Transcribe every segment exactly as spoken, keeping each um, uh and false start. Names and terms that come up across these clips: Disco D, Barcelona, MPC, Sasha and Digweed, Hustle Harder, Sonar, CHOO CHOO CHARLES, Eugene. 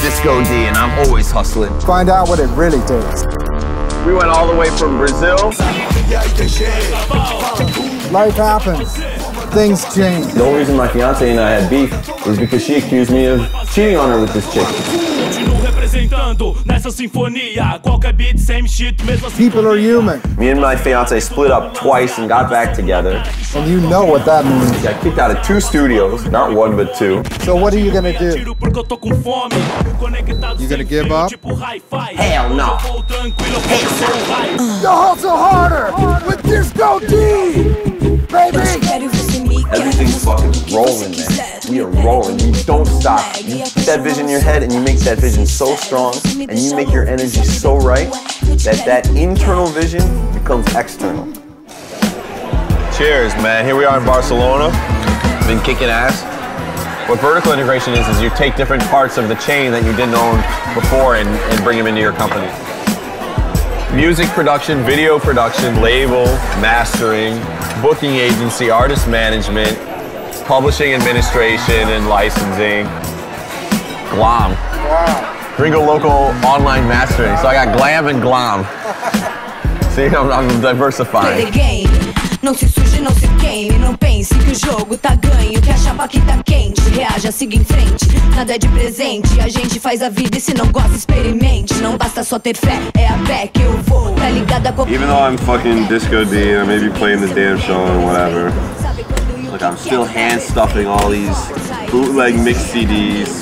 Disco D, and I'm always hustling. Find out what it really takes. We went all the way from Brazil. Life happens. Things change. The only reason my fiance and I had beef was because she accused me of cheating on her with this chick. People are human. Me and my fiance split up twice and got back together. And you know what that means. I kicked out of two studios, not one but two. So what are you gonna do? You gonna give up? Hell no. The Hustle Harder with Disco D, baby. Everything's fucking rolling, man. We are rolling. You don't stop. You put that vision in your head and you make that vision so strong and you make your energy so right that that internal vision becomes external. Cheers, man. Here we are in Barcelona. Been kicking ass. What vertical integration is, is you take different parts of the chain that you didn't own before and, and bring them into your company. Music production, video production, label, mastering, booking agency, artist management, publishing administration and licensing. Glom. Wow. Gringo local online mastering. So I got glam and glom. See, I'm, I'm diversifying. Não se suje, não se queime, não pense que o jogo tá ganho, que a chapa aqui tá quente, reaja, siga em frente, nada é de presente, a gente faz a vida e se não gosta, experimente, não basta só ter fé, é a pé que eu vou, tá ligada com... Even though I'm fucking Disco D and I may be playing the damn show or whatever, like I'm still hand stuffing all these bootleg mix C Ds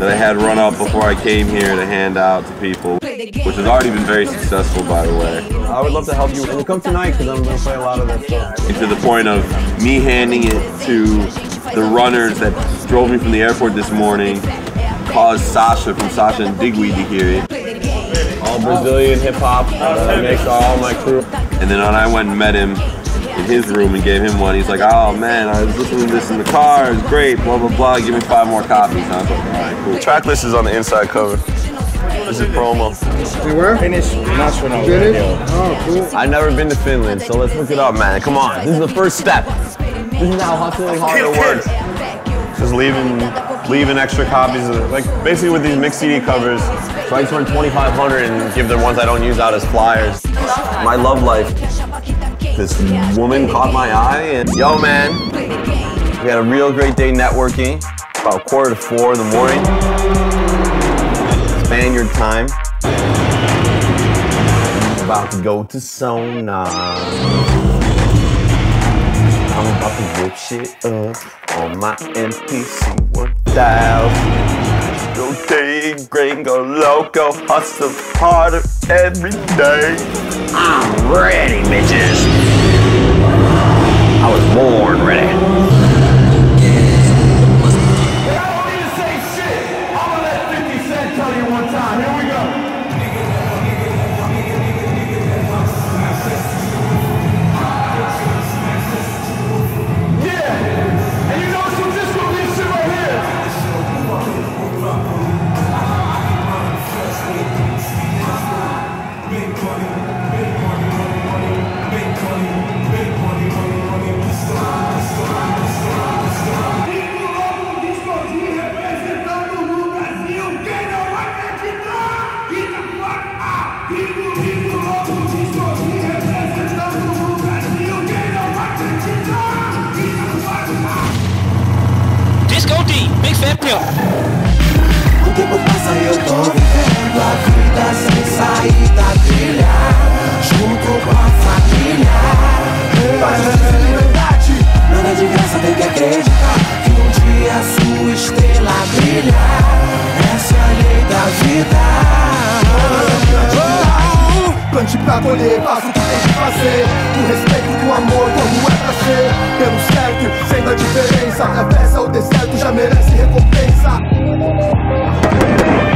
that I had run up before I came here to hand out to people, which has already been very successful, by the way. I would love to help you, and come tonight because I'm going to play a lot of that stuff. To the point of me handing it to the runners that drove me from the airport this morning, caused Sasha from Sasha and Digweed to hear it. All Brazilian hip hop that I make to all my crew. And then I went and met him in his room and gave him one. He's like, oh man, I was listening to this in the car, it's great, blah, blah, blah, give me five more copies. And I was like, all right, cool. The track list is on the inside cover. This is promo. You were? Finnish national radio. Oh, cool. I've never been to Finland, so let's hook it up, man. Come on, this is the first step. This is how Hustle Harder works. Just leaving, leaving extra copies of it. Like, basically with these mixed C D covers, so I just run twenty-five hundred and give the ones I don't use out as flyers. My love life. This woman caught my eye and, yo man, we had a real great day networking, about quarter to four in the morning. Spaniard time. I'm about to go to Sonar. I'm about to whip shit up on my M P C one thousand. Go dig, gringo loco, hustle harder every day. I'm ready, bitches. I was born ready. I don't need to say shit. I'm gonna let fifty cent tell you one time. Here we go. Yeah. And you know some Disco D shit right here. Big money, big money, money, money, big money, big money, money. Disco D, big fat pill. O tempo passa e eu tô vivendo a vida sem sair da trilha, junto com a família. Paz, justiça e liberdade. Nada de graça, tem que acreditar que um dia a sua estrela brilha. Essa é a lei da vida. Plante pra colher, faça o que tem que fazer. O respeito do amor, como é pra ser. Pelo certo, sendo a diferença. Atravessa o deserto, já merece recompensa.